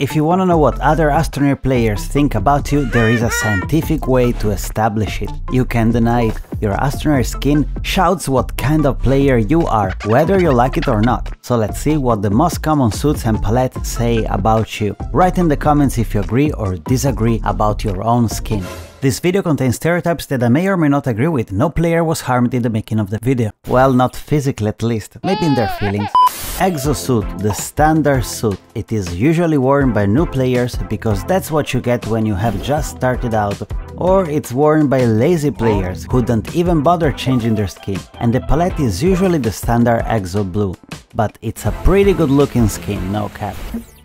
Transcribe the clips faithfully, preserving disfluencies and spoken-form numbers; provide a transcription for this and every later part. If you want to know what other Astroneer players think about you, there is a scientific way to establish it. You can't deny it. Your Astroneer skin shouts what kind of player you are, whether you like it or not. So let's see what the most common suits and palettes say about you. Write in the comments if you agree or disagree about your own skin. This video contains stereotypes that I may or may not agree with. No player was harmed in the making of the video. Well, not physically at least, maybe in their feelings. Exosuit, the standard suit. It is usually worn by new players because that's what you get when you have just started out. Or it's worn by lazy players who don't even bother changing their skin. And the palette is usually the standard exo blue. But it's a pretty good looking skin, no cap.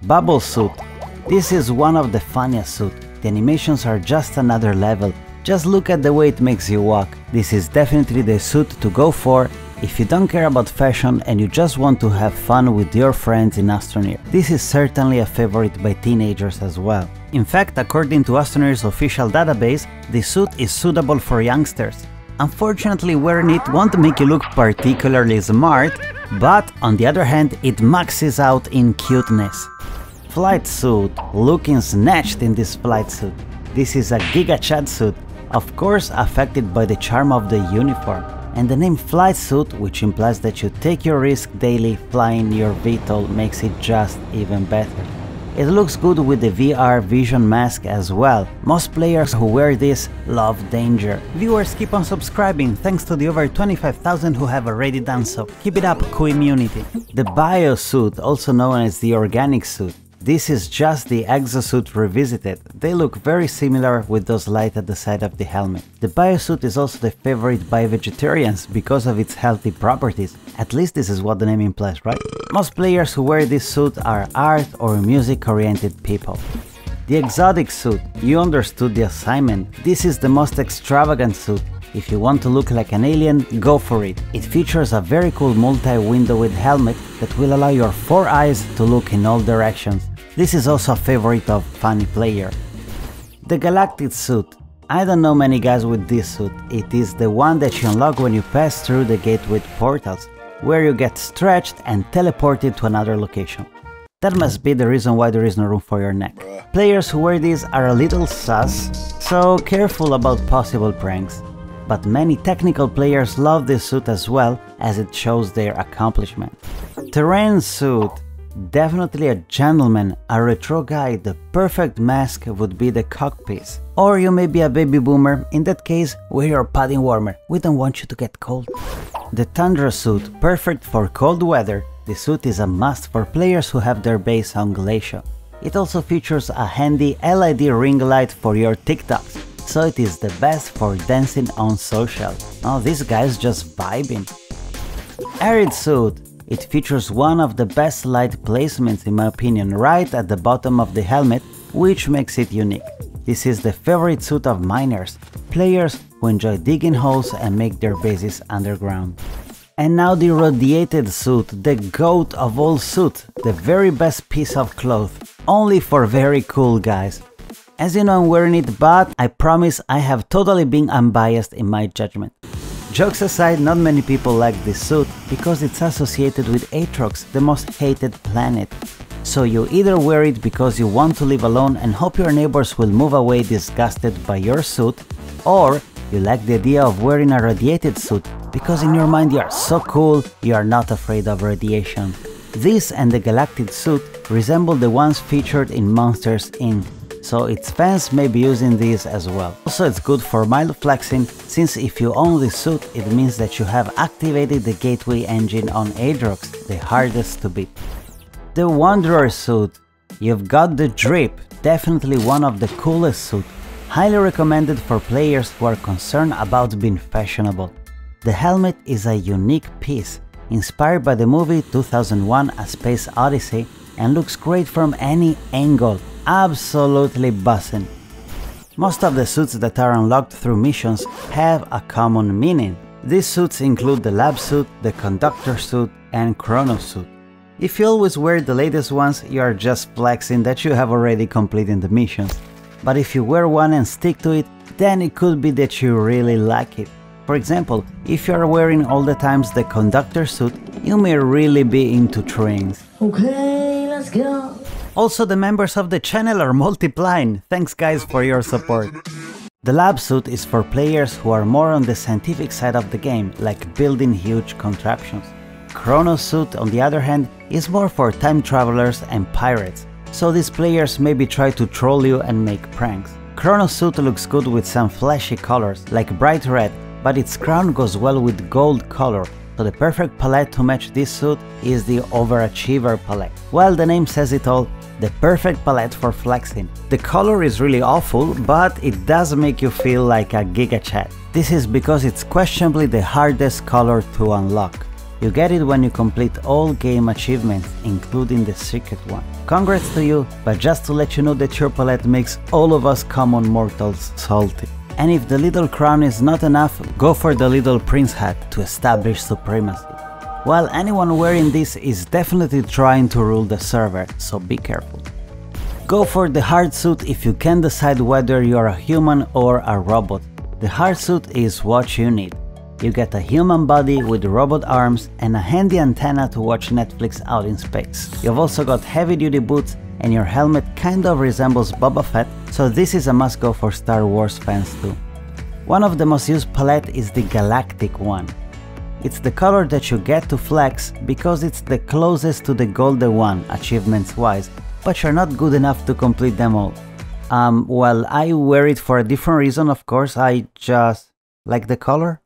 Bubble suit. This is one of the funniest suits. The animations are just another level. Just look at the way it makes you walk. This is definitely the suit to go for if you don't care about fashion and you just want to have fun with your friends in Astroneer. This is certainly a favorite by teenagers as well. In fact, according to Astroneer's official database, this suit is suitable for youngsters. Unfortunately, wearing it won't make you look particularly smart, but on the other hand, it maxes out in cuteness. Flight suit, looking snatched in this flight suit. This is a Giga Chad suit, of course affected by the charm of the uniform. And the name flight suit, which implies that you take your risk daily flying your V TOL, makes it just even better. It looks good with the V R vision mask as well. Most players who wear this love danger. Viewers, keep on subscribing, thanks to the over twenty-five thousand who have already done so. Keep it up, Coimmunity. The Bio suit, also known as the Organic suit. This is just the exosuit revisited. They look very similar with those lights at the side of the helmet. The biosuit is also the favorite by vegetarians because of its healthy properties. At least this is what the name implies, right? Most players who wear this suit are art or music-oriented people. The exotic suit. You understood the assignment. This is the most extravagant suit. If you want to look like an alien, go for it. It features a very cool multi-windowed helmet that will allow your four eyes to look in all directions. This is also a favorite of funny player. The Galactic suit. I don't know many guys with this suit. It is the one that you unlock when you pass through the gate with portals, where you get stretched and teleported to another location. That must be the reason why there is no room for your neck. Players who wear these are a little sus, so careful about possible pranks. But many technical players love this suit as well, as it shows their accomplishment. Terrain suit. Definitely a gentleman, a retro guy. The perfect mask would be the cockpiece. Or you may be a baby boomer. In that case, wear your padding warmer. We don't want you to get cold. The Tundra suit, perfect for cold weather. The suit is a must for players who have their base on Glacial. It also features a handy L E D ring light for your TikToks. So it is the best for dancing on social. Oh, this guy's just vibing. Arid suit. It features one of the best light placements in my opinion, right at the bottom of the helmet, which makes it unique. This is the favorite suit of miners, players who enjoy digging holes and make their bases underground. And now the radiated suit, the goat of all suits, the very best piece of cloth, only for very cool guys. As you know, I'm wearing it, but I promise I have totally been unbiased in my judgment. Jokes aside, not many people like this suit because it's associated with Atrox, the most hated planet. So you either wear it because you want to live alone and hope your neighbors will move away disgusted by your suit, or you like the idea of wearing a radiated suit because in your mind you are so cool, you are not afraid of radiation. This and the Galactic suit resemble the ones featured in Monsters Incorporated. So its fans may be using these as well. Also, it's good for mild flexing, since if you own this suit, it means that you have activated the gateway engine on Atrox, the hardest to beat. The Wanderer suit. You've got the drip, definitely one of the coolest suits, highly recommended for players who are concerned about being fashionable. The helmet is a unique piece, inspired by the movie two thousand one A Space Odyssey, and looks great from any angle. Absolutely bussin'. Most of the suits that are unlocked through missions have a common meaning. These suits include the lab suit, the conductor suit, and chrono suit. If you always wear the latest ones, you are just flexing that you have already completed the missions. But if you wear one and stick to it, then it could be that you really like it. For example, if you are wearing all the times the conductor suit, you may really be into trains. Okay, let's go. Also, the members of the channel are multiplying. Thanks guys for your support. The lab suit is for players who are more on the scientific side of the game, like building huge contraptions. Chrono suit, on the other hand, is more for time travelers and pirates, so these players maybe try to troll you and make pranks. Chrono suit looks good with some flashy colors, like bright red, but its crown goes well with gold color, so the perfect palette to match this suit is the Overachiever palette. Well, the name says it all, the perfect palette for flexing. The color is really awful, but it does make you feel like a giga chat. This is because it's questionably the hardest color to unlock. You get it when you complete all game achievements, including the secret one. Congrats to you, but just to let you know that your palette makes all of us common mortals salty. And if the little crown is not enough, go for the little prince hat to establish supremacy. Well, anyone wearing this is definitely trying to rule the server, so be careful. Go for the hard suit if you can decide whether you're a human or a robot. The hard suit is what you need. You get a human body with robot arms and a handy antenna to watch Netflix out in space. You've also got heavy duty boots and your helmet kind of resembles Boba Fett, so this is a must go for Star Wars fans too. One of the most used palette is the Galactic one. It's the color that you get to flex because it's the closest to the golden one achievements wise, but you're not good enough to complete them all. Um, well, I wear it for a different reason of course, I just like the color.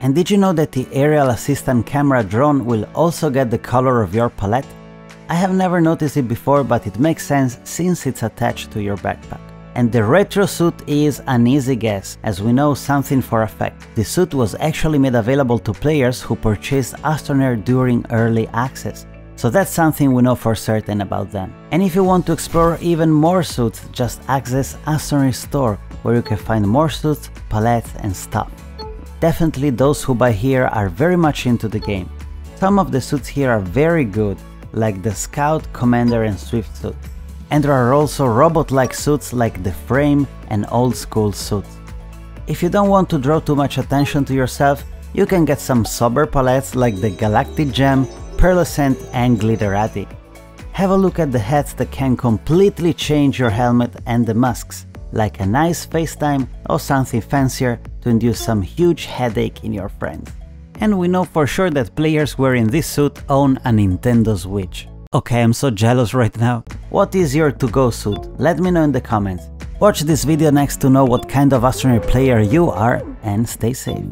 And did you know that the Aerial Assistant camera drone will also get the color of your palette? I have never noticed it before, but it makes sense since it's attached to your backpack. And the retro suit is an easy guess, as we know something for a fact. The suit was actually made available to players who purchased Astroneer during early access, so that's something we know for certain about them. And if you want to explore even more suits, just access Astroneer store, where you can find more suits, palettes and stuff. Definitely those who buy here are very much into the game. Some of the suits here are very good, like the Scout, Commander and Swift suit. And there are also robot-like suits like the Frame and old school suits. If you don't want to draw too much attention to yourself, you can get some sober palettes like the Galactic Gem, Pearlescent and Glitterati. Have a look at the hats that can completely change your helmet and the masks, like a nice FaceTime or something fancier to induce some huge headache in your friends. And we know for sure that players wearing this suit own a Nintendo Switch. Okay, I'm so jealous right now. What is your to-go suit? Let me know in the comments. Watch this video next to know what kind of Astroneer player you are, and stay safe.